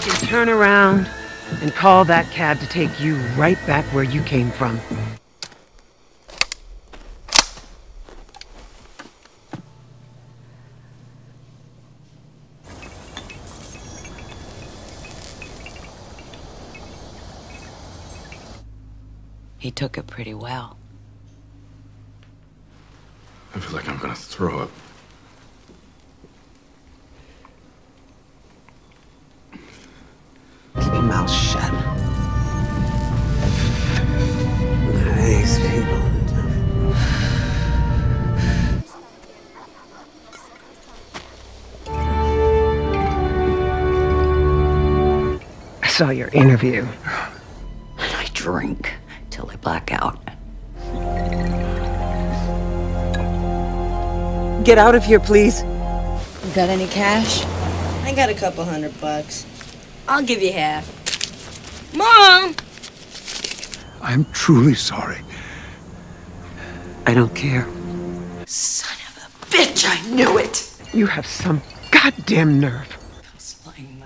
can turn around and call that cab to take you right back where you came from. He took it pretty well. I feel like I'm gonna throw up. Keep your mouth shut. Nice people. I saw your interview. And I drink till I black out. Get out of here, please. You got any cash? I got a couple $100. I'll give you half. Mom! I'm truly sorry. I don't care. Son of a bitch, I knew it! You have some goddamn nerve. Those lying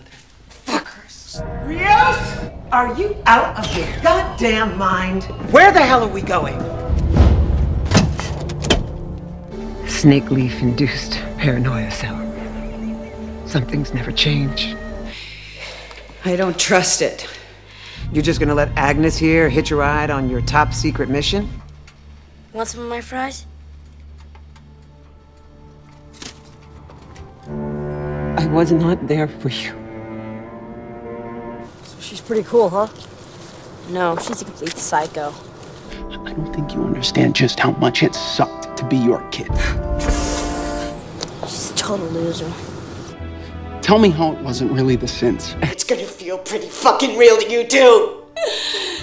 motherfuckers. Rios! Are you out of your goddamn mind? Where the hell are we going? Snake leaf-induced paranoia cell. Some things never change. I don't trust it. You're just gonna let Agnes here hitch a ride on your top secret mission? Want some of my fries? I was not there for you. So she's pretty cool, huh? No, she's a complete psycho. I don't think you understand just how much it sucked to be your kid. She's a total loser. Tell me how it wasn't really the sins. It's gonna feel pretty fucking real to you too.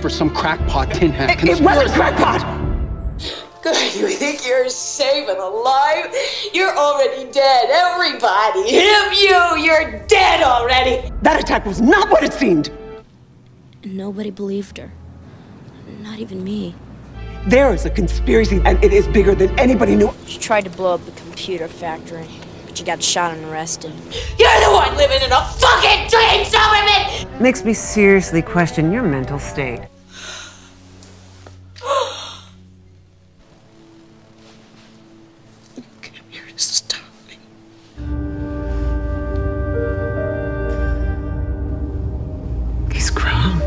For some crackpot tin hat. It was a crackpot! God, you think you're safe and alive? You're already dead, everybody. Him, you're dead already. That attack was not what it seemed. Nobody believed her, not even me. There is a conspiracy, and it is bigger than anybody knew. She tried to blow up the computer factory, but she got shot and arrested. You're the one living in a fucking dream, Silverman! Makes me seriously question your mental state. You came here to stop me. He's grown.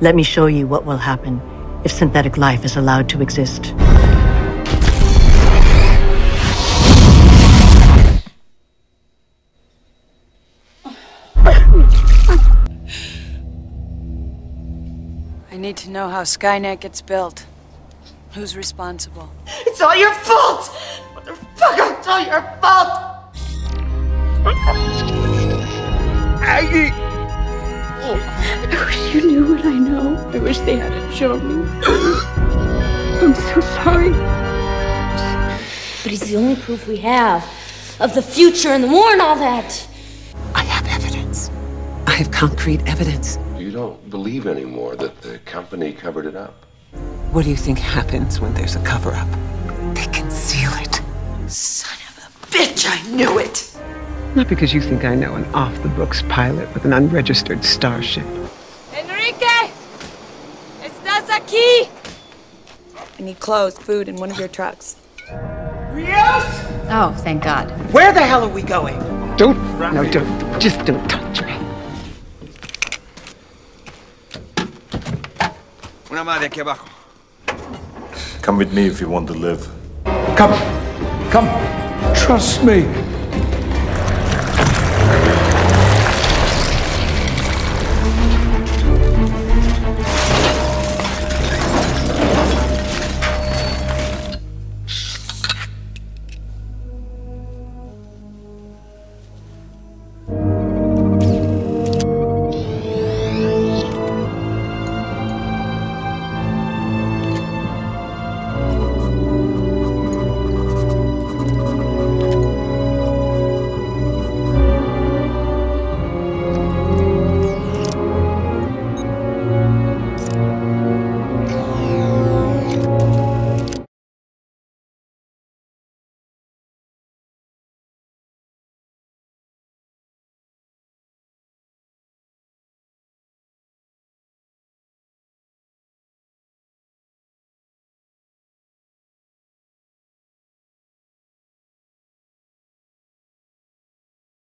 Let me show you what will happen if synthetic life is allowed to exist. I need to know how Skynet gets built. Who's responsible? It's all your fault! Motherfucker, it's all your fault! Aggie! I wish you knew what I know. I wish they hadn't shown me. I'm so sorry. But he's the only proof we have of the future and the war and all that. I have evidence. I have concrete evidence. You don't believe anymore that the company covered it up? What do you think happens when there's a cover-up? They conceal it. Son of a bitch, I knew it! Not because you think I know an off-the-books pilot with an unregistered starship. Enrique! Estás aquí! I need clothes, food, and one of your trucks. Rios! Oh, thank God. Where the hell are we going? Don't... No, don't. Just don't touch me. Una más de aquí abajo. Come with me if you want to live. Come. Come. Trust me.